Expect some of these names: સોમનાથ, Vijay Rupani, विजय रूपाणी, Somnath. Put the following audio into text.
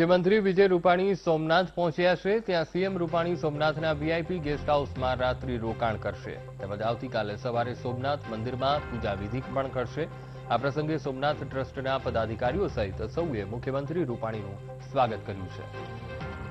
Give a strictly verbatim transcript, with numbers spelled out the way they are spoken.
मुख्यमंत्री विजय रूपाणी सोमनाथ पहुंच्या છે ત્યાં સીએમ રૂપાણી સોમનાથના વીઆઈપી ગેસ્ટ હાઉસમાં રાત્રિ રોકાણ કરશે તેમજ આવતીકાલે સવારે સોમનાથ મંદિરમાં પૂજા વિધિ પણ કરશે આ પ્રસંગે સોમનાથ ટ્રસ્ટના પદાધિકારીઓ સહિત સૌએ મુખ્યમંત્રી રૂપાણીનું સ્વાગત કર્યું છે।